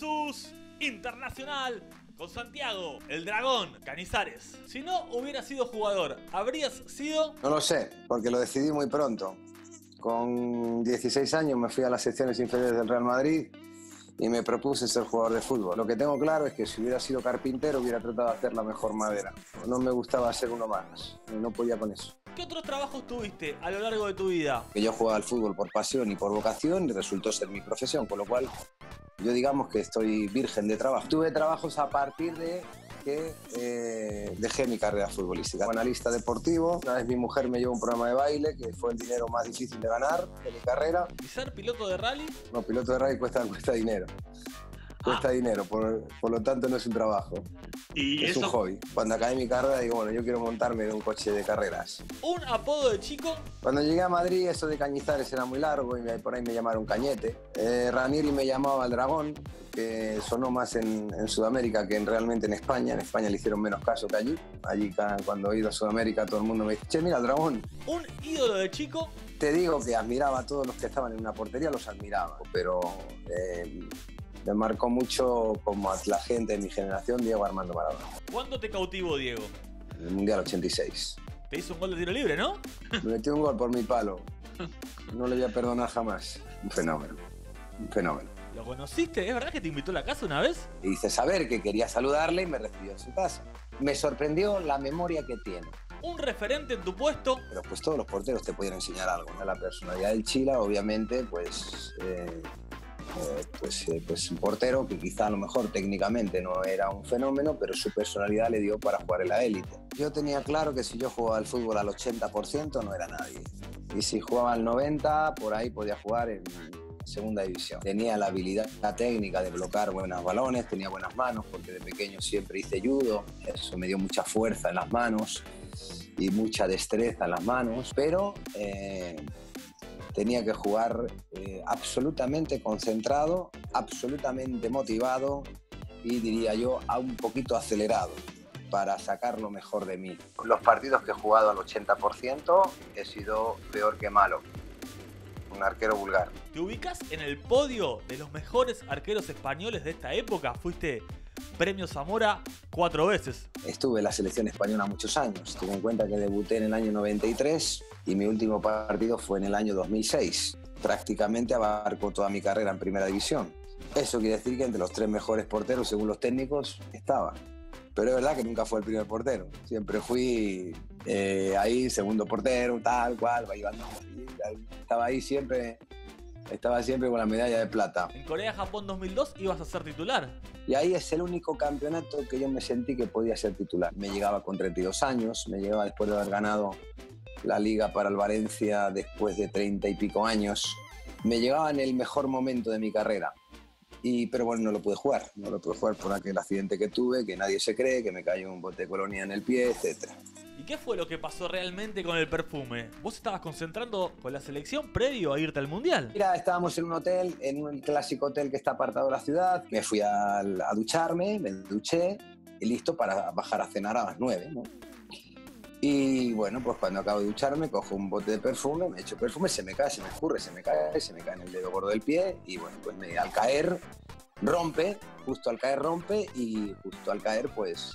versus Internacional con Santiago, el dragón, Cañizares. Si no hubiera sido jugador, ¿habrías sido? No lo sé, porque lo decidí muy pronto. Con 16 años me fui a las secciones inferiores del Real Madrid y me propuse ser jugador de fútbol. Lo que tengo claro es que si hubiera sido carpintero hubiera tratado de hacer la mejor madera. No me gustaba hacer uno más, no podía con eso. ¿Qué otros trabajos tuviste a lo largo de tu vida? Que yo jugaba al fútbol por pasión y por vocación y resultó ser mi profesión, con lo cual yo digamos que estoy virgen de trabajo. Tuve trabajos a partir de que dejé mi carrera futbolística. Como analista deportivo, una vez mi mujer me llevó un programa de baile, que fue el dinero más difícil de ganar de mi carrera. ¿Y ser piloto de rally? No, piloto de rally cuesta dinero. Cuesta dinero, por lo tanto no es un trabajo. ¿Y es eso? Un hobby. Cuando acabé mi carrera digo, bueno, yo quiero montarme en un coche de carreras. ¿Un apodo de chico? Cuando llegué a Madrid eso de Cañizares era muy largo y por ahí me llamaron Cañete. Ranieri me llamaba El Dragón, que sonó más en Sudamérica que realmente en España. En España le hicieron menos caso que allí. Allí cuando he ido a Sudamérica todo el mundo me dice, che, mira El Dragón. ¿Un ídolo de chico? Te digo que admiraba a todos los que estaban en una portería, los admiraba, pero... me marcó mucho como la gente de mi generación, Diego Armando Maradona. ¿Cuándo te cautivó, Diego? El Mundial 86. Te hizo un gol de tiro libre, ¿no? Me metió un gol por mi palo. No le voy a perdonar jamás. Un fenómeno. Un fenómeno. ¿Lo conociste? ¿Es verdad que te invitó a la casa una vez? Le hice saber que quería saludarle y me recibió en su casa. Me sorprendió la memoria que tiene. ¿Un referente en tu puesto? Pero pues todos los porteros te podían enseñar algo, ¿no? La personalidad del Chila, obviamente, pues... pues un portero que quizá a lo mejor técnicamente no era un fenómeno, pero su personalidad le dio para jugar en la élite. Yo tenía claro que si yo jugaba al fútbol al 80% no era nadie. Y si jugaba al 90%, por ahí podía jugar en segunda división. Tenía la habilidad, la técnica de bloquear buenos balones, tenía buenas manos, porque de pequeño siempre hice judo. Eso me dio mucha fuerza en las manos y mucha destreza en las manos, pero... tenía que jugar absolutamente concentrado, absolutamente motivado y, diría yo, a un poquito acelerado para sacar lo mejor de mí. Los partidos que he jugado al 80% he sido peor que malo, un arquero vulgar. ¿Te ubicas en el podio de los mejores arqueros españoles de esta época? Fuiste Premio Zamora 4 veces. Estuve en la selección española muchos años. Tuve en cuenta que debuté en el año 93 y mi último partido fue en el año 2006. Prácticamente abarcó toda mi carrera en primera división. Eso quiere decir que entre los tres mejores porteros, según los técnicos, estaba. Pero es verdad que nunca fue el primer portero. Siempre fui ahí, segundo portero, tal cual, estaba ahí siempre... Estaba siempre con la medalla de plata. En Corea-Japón 2002 ibas a ser titular. Y ahí es el único campeonato que yo me sentí que podía ser titular. Me llegaba con 32 años, me llegaba después de haber ganado la Liga para el Valencia después de 30 y pico años. Me llegaba en el mejor momento de mi carrera. Pero bueno, no lo pude jugar. No lo pude jugar por aquel accidente que tuve, que nadie se cree, que me cayó un bote de colonia en el pie, etc. ¿Y qué fue lo que pasó realmente con el perfume? ¿Vos estabas concentrando con la selección previo a irte al Mundial? Mira, estábamos en un hotel, en un clásico hotel que está apartado de la ciudad. Me fui a ducharme, me duché y listo para bajar a cenar a las 9, ¿no? Y bueno, pues cuando acabo de ducharme, cojo un bote de perfume, me echo perfume, se me cae, se me escurre, se me cae en el dedo gordo del pie y bueno, pues al caer rompe, justo al caer rompe y justo al caer pues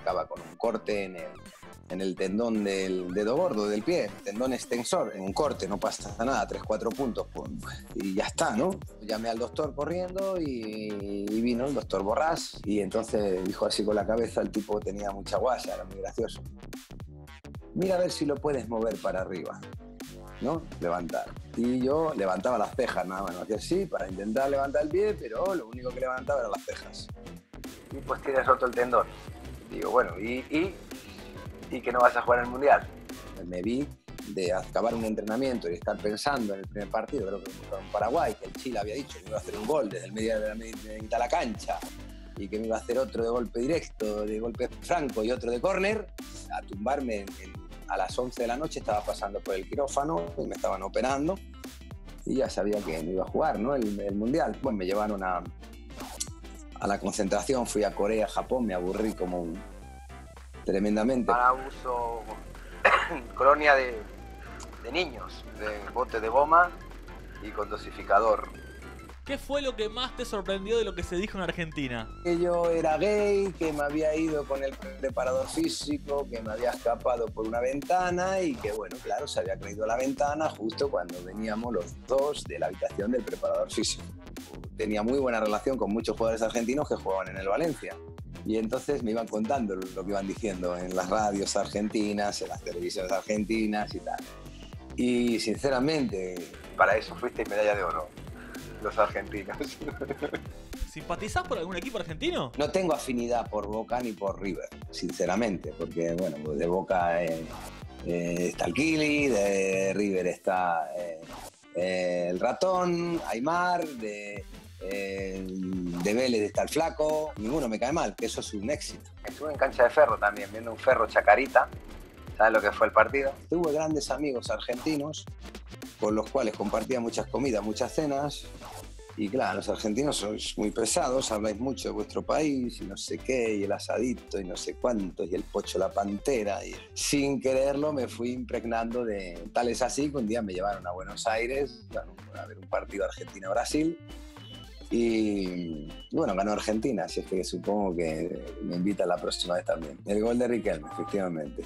acaba con un corte en el tendón del dedo gordo del pie, tendón extensor, en un corte, no pasa nada, 3-4 puntos pum, y ya está, ¿no? Llamé al doctor corriendo y vino el doctor Borrás y entonces dijo así con la cabeza, el tipo tenía mucha guasa, era muy gracioso. Mira a ver si lo puedes mover para arriba, ¿no? Levantar. Y yo levantaba las cejas, nada más, hacía así para intentar levantar el pie, pero lo único que levantaba eran las cejas. Y pues tienes roto el tendón. Digo, bueno, ¿y que no vas a jugar el Mundial? Me vi de acabar un entrenamiento y estar pensando en el primer partido, creo que en Paraguay, que el Chile había dicho que iba a hacer un gol desde el medio de la cancha y que me iba a hacer otro de golpe directo, de golpe franco y otro de córner, a tumbarme a las 11 de la noche estaba pasando por el quirófano y me estaban operando y ya sabía que no iba a jugar, ¿no? El Mundial. Pues me llevaron a la concentración, fui a Corea, Japón, me aburrí como tremendamente. Para uso colonia de niños, de bote de goma y con dosificador. ¿Qué fue lo que más te sorprendió de lo que se dijo en Argentina? Que yo era gay, que me había ido con el preparador físico, que me había escapado por una ventana y que, bueno, claro, se había caído la ventana justo cuando veníamos los dos de la habitación del preparador físico. Tenía muy buena relación con muchos jugadores argentinos que jugaban en el Valencia. Y entonces me iban contando lo que iban diciendo en las radios argentinas, en las televisiones argentinas y tal. Y sinceramente, para eso fuiste medalla de oro, los argentinos. ¿Simpatizás por algún equipo argentino? No tengo afinidad por Boca ni por River, sinceramente, porque bueno, de Boca está el Kili, de River está el ratón, Aimar, de Vélez está el flaco. Ninguno me cae mal, que eso es un éxito. Estuve en cancha de Ferro también, viendo un Ferro Chacarita. ¿Sabes lo que fue el partido? Tuve grandes amigos argentinos con los cuales compartía muchas comidas, muchas cenas. Y claro, los argentinos sois muy pesados, habláis mucho de vuestro país y no sé qué, y el asadito y no sé cuánto, y el pocho la pantera. Y sin quererlo me fui impregnando de tales así que un día me llevaron a Buenos Aires a ver un partido Argentina-Brasil. Y bueno, ganó Argentina, así es que supongo que me invita la próxima vez también. El gol de Riquelme, efectivamente.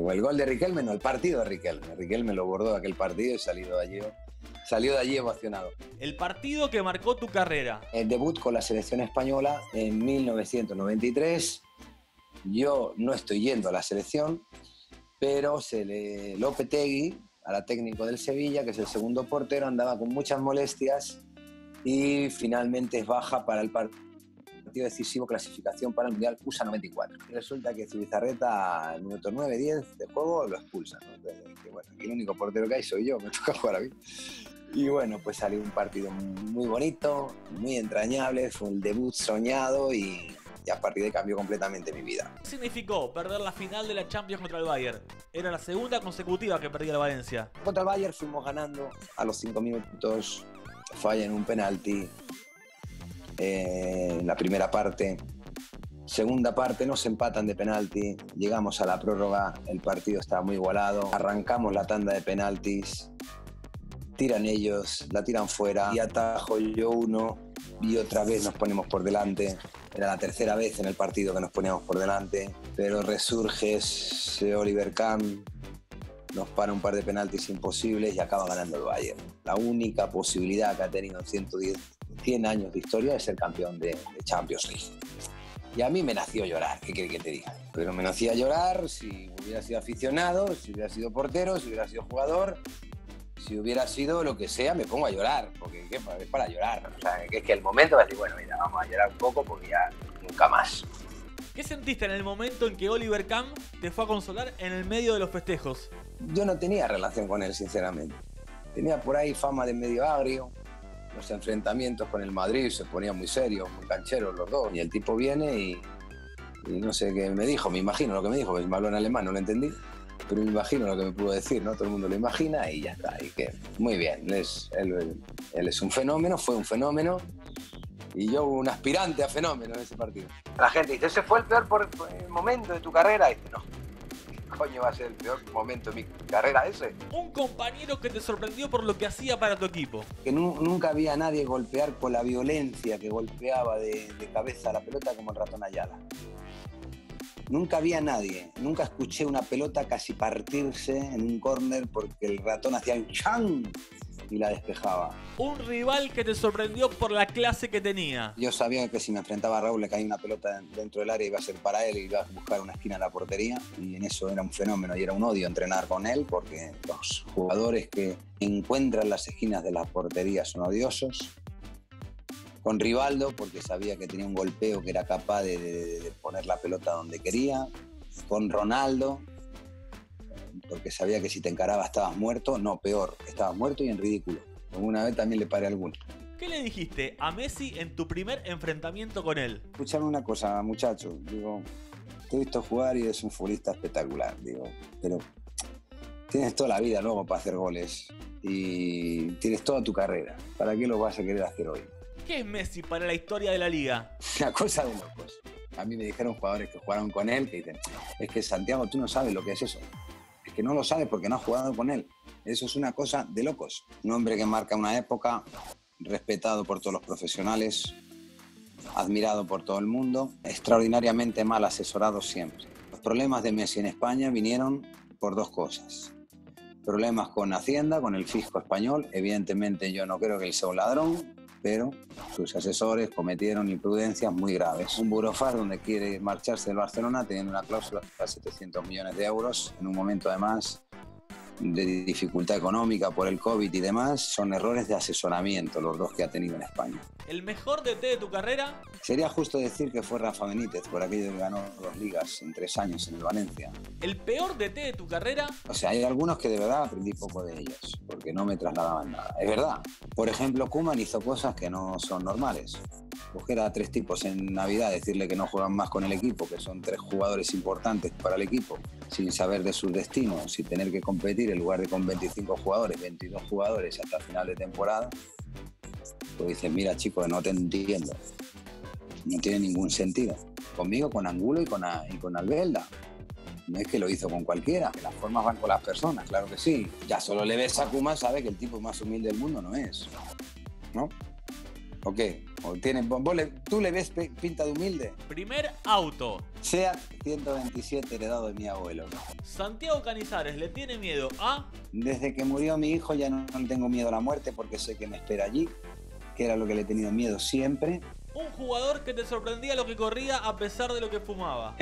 O el gol de Riquelme, no, el partido de Riquelme. Riquelme lo bordó aquel partido y salió de allí emocionado. El partido que marcó tu carrera. El debut con la selección española en 1993. Yo no estoy yendo a la selección, pero Lopetegui, al técnico del Sevilla, que es el segundo portero, andaba con muchas molestias y finalmente es baja para el partido decisivo, clasificación para el Mundial USA 94. Resulta que Zubizarreta, al minuto 9-10 de juego, lo expulsa, ¿no? Que, bueno, el único portero que hay soy yo, me toca jugar a mí. Y bueno, pues salió un partido muy bonito, muy entrañable, fue el debut soñado y a partir de ahí cambió completamente mi vida. ¿Qué significó perder la final de la Champions contra el Bayern? Era la segunda consecutiva que perdía el Valencia. Contra el Bayern fuimos ganando a los 5 minutos. Falla en un penalti en la primera parte. Segunda parte nos empatan de penalti. Llegamos a la prórroga, el partido estaba muy igualado. Arrancamos la tanda de penaltis. Tiran ellos, la tiran fuera. Y atajo yo uno y otra vez nos ponemos por delante. Era la tercera vez en el partido que nos poníamos por delante. Pero resurge ese Oliver Kahn. Nos para un par de penaltis imposibles y acaba ganando el Bayern. La única posibilidad que ha tenido en 100 años de historia es ser campeón de Champions League. Y a mí me nació llorar, ¿qué quieres que te diga? Pero me nacía llorar si hubiera sido aficionado, si hubiera sido portero, si hubiera sido jugador, si hubiera sido lo que sea, me pongo a llorar, porque es para llorar. O sea, es que el momento va a decir, bueno, mira, vamos a llorar un poco porque ya nunca más. ¿Qué sentiste en el momento en que Oliver Kahn te fue a consolar en el medio de los festejos? Yo no tenía relación con él, sinceramente. Tenía por ahí fama de medio agrio. Los enfrentamientos con el Madrid se ponían muy serios, muy cancheros los dos. Y el tipo viene y no sé qué me dijo, me imagino lo que me dijo, porque me habló en alemán, no lo entendí. Pero me imagino lo que me pudo decir, ¿no? Todo el mundo lo imagina y ya está. Y que, muy bien, él es un fenómeno, fue un fenómeno. Y yo un aspirante a fenómeno en ese partido. La gente dice, ¿ese fue el peor momento de tu carrera? Y dice, no, ¿qué coño va a ser el peor momento de mi carrera ese? Un compañero que te sorprendió por lo que hacía para tu equipo. Que nunca había nadie golpear con la violencia que golpeaba de cabeza a la pelota como el ratón Ayala. Nunca había nadie, nunca escuché una pelota casi partirse en un córner porque el ratón hacía un chan y la despejaba. Un rival que te sorprendió por la clase que tenía. Yo sabía que si me enfrentaba a Raúl le caía una pelota dentro del área iba a ser para él y iba a buscar una esquina a la portería. Y en eso era un fenómeno y era un odio entrenar con él porque los jugadores que encuentran las esquinas de la portería son odiosos. Con Rivaldo porque sabía que tenía un golpeo que era capaz de poner la pelota donde quería. Con Ronaldo porque sabía que si te encarabas estabas muerto, no, peor, estabas muerto y en ridículo. Alguna vez también le paré alguno. ¿Qué le dijiste a Messi en tu primer enfrentamiento con él? Escuchame una cosa, muchacho, digo, te he visto jugar y eres un futbolista espectacular, digo, pero tienes toda la vida luego para hacer goles y tienes toda tu carrera, ¿para qué lo vas a querer hacer hoy? ¿Qué es Messi para la historia de la liga? Una cosa de locos. A mí me dijeron jugadores que jugaron con él que dicen, es que Santiago, tú no sabes lo que es eso. Que no lo sabe porque no ha jugado con él. Eso es una cosa de locos. Un hombre que marca una época, respetado por todos los profesionales, admirado por todo el mundo, extraordinariamente mal asesorado siempre. Los problemas de Messi en España vinieron por dos cosas. Problemas con Hacienda, con el fisco español. Evidentemente yo no creo que él sea un ladrón, pero sus asesores cometieron imprudencias muy graves. Un burofax donde quiere marcharse del Barcelona teniendo una cláusula de 700 millones de euros, en un momento además de dificultad económica por el COVID y demás, son errores de asesoramiento los dos que ha tenido en España. ¿El mejor DT de tu carrera? Sería justo decir que fue Rafa Benítez, por aquello que ganó 2 ligas en 3 años en el Valencia. ¿El peor DT de tu carrera? O sea, hay algunos que de verdad aprendí poco de ellos, porque no me trasladaban nada. Es verdad. Por ejemplo, Koeman hizo cosas que no son normales. Coger a 3 tipos en Navidad, decirle que no juegan más con el equipo, que son 3 jugadores importantes para el equipo, sin saber de sus destinos, sin tener que competir en lugar de con 25 jugadores, 22 jugadores hasta final de temporada, pues dices, mira chico, no te entiendo, no tiene ningún sentido. Conmigo, con Angulo y con Albelda. No es que lo hizo con cualquiera, que las formas van con las personas, claro que sí. Ya solo le ves a Kuma, sabe que el tipo más humilde del mundo no es, ¿no? ¿O qué? ¿O tiene, tú le ves pinta de humilde? Primer auto. Seat 127 heredado de mi abuelo. Santiago Cañizares, ¿le tiene miedo a...? Desde que murió mi hijo ya no tengo miedo a la muerte porque sé que me espera allí, que era lo que le he tenido miedo siempre. Un jugador que te sorprendía lo que corría a pesar de lo que fumaba.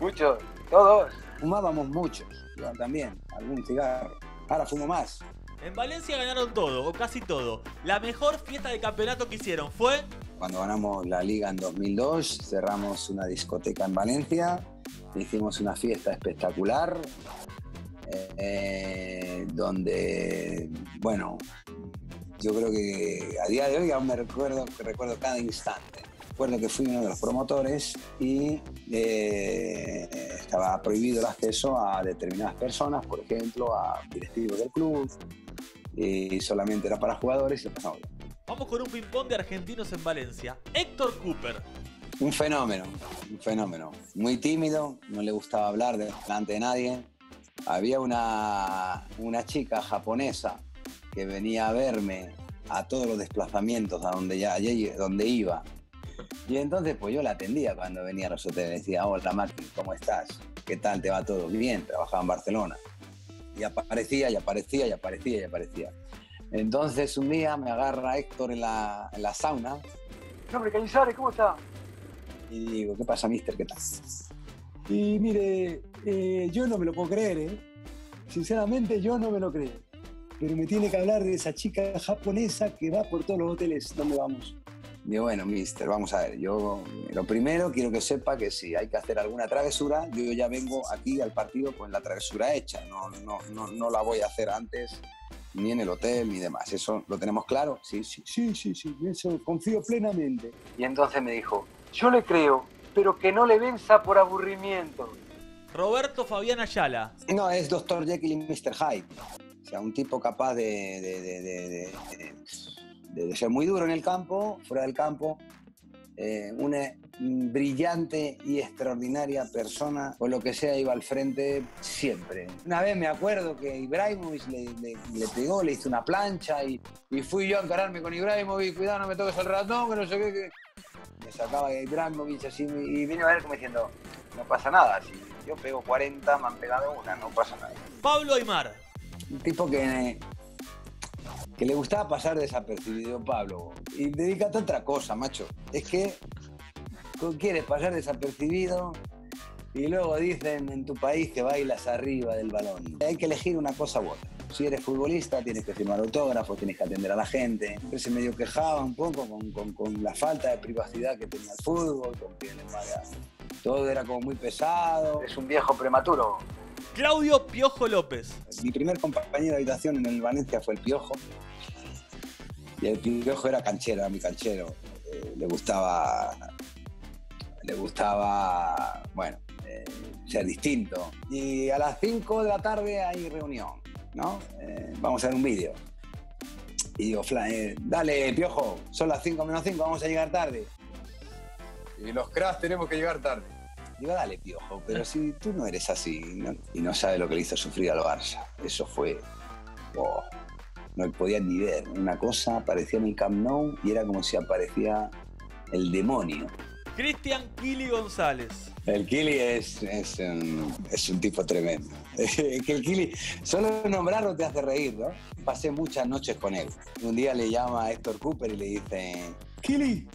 Muchos, todos. Fumábamos muchos, yo también, algún cigarro. Ahora fumo más. En Valencia ganaron todo, o casi todo. La mejor fiesta de campeonato que hicieron fue... Cuando ganamos la Liga en 2002, cerramos una discoteca en Valencia, hicimos una fiesta espectacular, donde, bueno, yo creo que a día de hoy aún me recuerdo cada instante. Recuerdo que fui uno de los promotores y estaba prohibido el acceso a determinadas personas, por ejemplo, a directivos del club, y solamente era para jugadores y lo pasamos bien. Vamos con un ping-pong de argentinos en Valencia. Héctor Cúper. Un fenómeno. Muy tímido, no le gustaba hablar delante de nadie. Había una chica japonesa que venía a verme a todos los desplazamientos a donde iba. Y entonces pues yo la atendía cuando venía a los hoteles, decía, hola Maki, ¿cómo estás? ¿Qué tal? ¿Te va todo bien? Trabajaba en Barcelona. Y aparecía, y aparecía, y aparecía, y aparecía. Entonces un día me agarra Héctor en la sauna. No, hombre, Cañizares, ¿cómo está? Y digo, ¿qué pasa, mister? ¿Qué tal? Y mire, yo no me lo puedo creer, ¿eh? Sinceramente yo no me lo creo. Pero me tiene que hablar de esa chica japonesa que va por todos los hoteles donde vamos. Digo, bueno, mister, vamos a ver, yo lo primero quiero que sepa que si hay que hacer alguna travesura, yo ya vengo aquí al partido con la travesura hecha, no la voy a hacer antes, ni en el hotel, ni demás, eso lo tenemos claro, sí, eso confío plenamente. Y entonces me dijo, yo le creo, pero que no le venza por aburrimiento. Roberto Fabián Ayala. No, es Dr. Jekyll y Mr. Hyde, o sea, un tipo capaz de ser muy duro en el campo, fuera del campo, una brillante y extraordinaria persona, o lo que sea, iba al frente siempre. Una vez me acuerdo que Ibrahimovic le pegó, le hizo una plancha y fui yo a encararme con Ibrahimovic, cuidado, no me toques el ratón, que no sé qué. Me sacaba Ibrahimovic así y vino a ver como diciendo, no pasa nada, si yo pego 40, me han pegado una, no pasa nada. Pablo Aimar. Un tipo que le gustaba pasar desapercibido, Pablo. Y dedícate a otra cosa, macho. Es que quieres pasar desapercibido y luego dicen en tu país que bailas arriba del balón. Hay que elegir una cosa u otra. Si eres futbolista tienes que firmar autógrafos, tienes que atender a la gente. Siempre se medio quejaba un poco con la falta de privacidad que tenía el fútbol, con que todo era como muy pesado. Es un viejo prematuro. Claudio Piojo López. Mi primer compañero de habitación en el Valencia fue el Piojo. Y el Piojo era canchero, era mi canchero. Le gustaba, bueno, ser distinto. Y a las 5 de la tarde hay reunión, ¿no? Vamos a ver un vídeo. Y digo, dale, Piojo, son las 5 menos 5, vamos a llegar tarde. Y los cracks tenemos que llegar tarde. Digo, dale, Piojo, pero si tú no eres así, ¿no? Y no sabe lo que le hizo sufrir al Barça. Eso fue... Oh, no podías ni ver. Una cosa aparecía en el Camp Nou y era como si aparecía el demonio. Cristian Kili González. El Kili es un tipo tremendo. Es que el Kili, solo nombrarlo te hace reír, ¿no? Pasé muchas noches con él. Un día le llama a Héctor Cúper y le dice: Kili,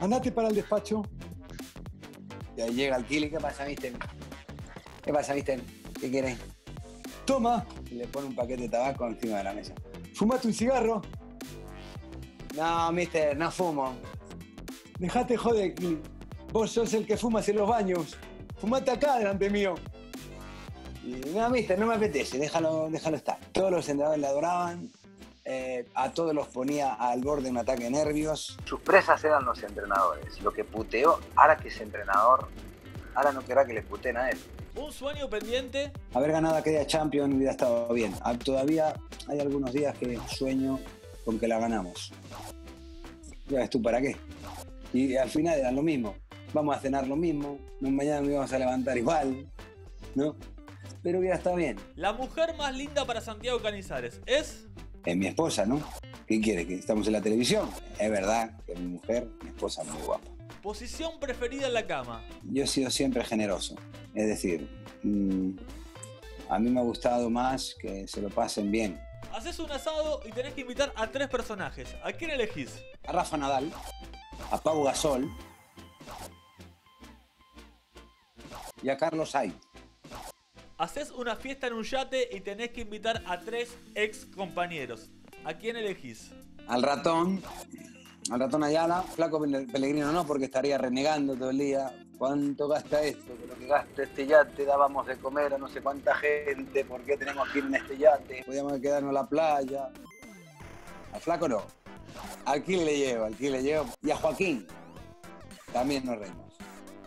andate para el despacho. Y ahí llega el Kili: ¿qué pasa, mister? ¿Qué pasa, mister? ¿Qué quieres? Toma. Y le pone un paquete de tabaco encima de la mesa. ¿Fumate un cigarro? No, mister, no fumo. Dejate joder, Kili. Vos sos el que fumas en los baños. Fumate acá delante mío. Y, no, mister, no me apetece. Déjalo estar. Todos los entrenadores le adoraban. A todos los ponía al borde de un ataque de nervios. Sus presas eran los entrenadores. Lo que puteó, ahora que es entrenador, ahora no querrá que le puteen a él. ¿Un sueño pendiente? Haber ganado aquella Champions hubiera estado bien. Todavía hay algunos días que sueño con que la ganamos. ¿Ya ves tú para qué? Y al final era lo mismo. Vamos a cenar lo mismo, mañana nos íbamos a levantar igual, ¿no? Pero hubiera estado bien. La mujer más linda para Santiago Cañizares es... Es mi esposa, ¿no? ¿Qué quiere? ¿Que estamos en la televisión? Es verdad que mi mujer, mi esposa, es muy guapa. ¿Posición preferida en la cama? Yo he sido siempre generoso. Es decir, a mí me ha gustado más que se lo pasen bien. Haces un asado y tenés que invitar a 3 personajes. ¿A quién elegís? A Rafa Nadal, a Pau Gasol y a Carlos Ay. Haces una fiesta en un yate y tenés que invitar a 3 ex compañeros. ¿A quién elegís? Al ratón Ayala. Flaco Pellegrino no, porque estaría renegando todo el día. ¿Cuánto gasta esto? Lo que gasta este yate, dábamos de comer a no sé cuánta gente. ¿Por qué tenemos que ir en este yate? Podíamos quedarnos a la playa. Al flaco no. Al Kili le llevo. Y a Joaquín también nos reímos.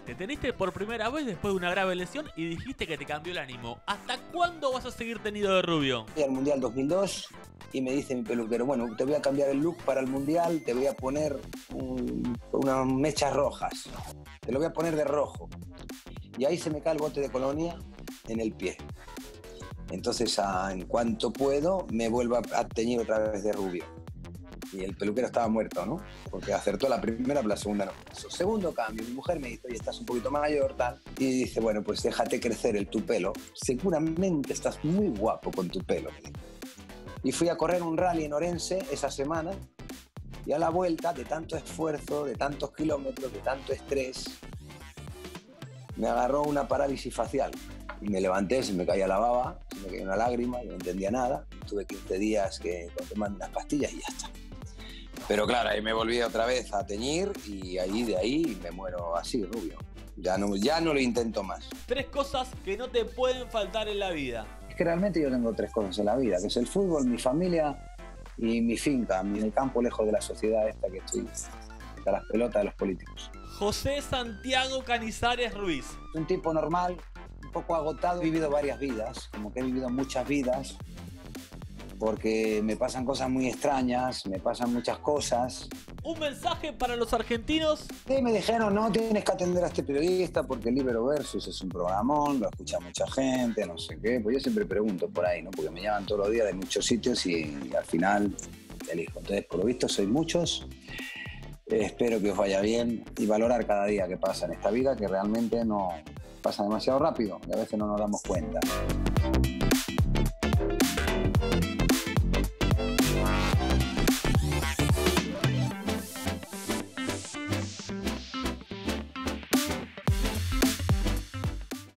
Te teniste por primera vez después de una grave lesión y dijiste que te cambió el ánimo. ¿Hasta cuándo vas a seguir tenido de rubio? Fui al Mundial 2002 y me dice mi peluquero: bueno, te voy a cambiar el look para el Mundial, te voy a poner unas mechas rojas. Te lo voy a poner de rojo. Y ahí se me cae el bote de colonia en el pie. Entonces, en cuanto puedo, me vuelvo a teñir otra vez de rubio. Y el peluquero estaba muerto, ¿no? Porque acertó la primera, pero la segunda no. Segundo cambio, mi mujer me dice: oye, estás un poquito mayor, tal. Y dice: bueno, pues déjate crecer tu pelo. Seguramente estás muy guapo con tu pelo. Y fui a correr un rally en Orense esa semana. Y a la vuelta, de tanto esfuerzo, de tantos kilómetros, de tanto estrés, me agarró una parálisis facial. Y me levanté, se me caía la baba, se me caía una lágrima, yo no entendía nada. Tuve 15 días que tomar unas pastillas y ya está. Pero claro, ahí me volví otra vez a teñir y de ahí me muero así, rubio. Ya no lo intento más. 3 cosas que no te pueden faltar en la vida. Es que realmente yo tengo 3 cosas en la vida, que es el fútbol, mi familia y mi finca, en el campo lejos de la sociedad esta que estoy, hasta las pelotas de los políticos. José Santiago Cañizares Ruiz. Un tipo normal, un poco agotado. He vivido varias vidas, como que he vivido muchas vidas, porque me pasan cosas muy extrañas, me pasan muchas cosas. ¿Un mensaje para los argentinos? Sí, me dijeron: no, tienes que atender a este periodista porque Libero Versus es un programón, lo escucha mucha gente, no sé qué. Pues yo siempre pregunto por ahí, ¿no? Porque me llaman todos los días de muchos sitios y al final elijo. Entonces, por lo visto, soy muchos. Espero que os vaya bien y valorar cada día que pasa en esta vida, que realmente no pasa demasiado rápido y a veces no nos damos cuenta.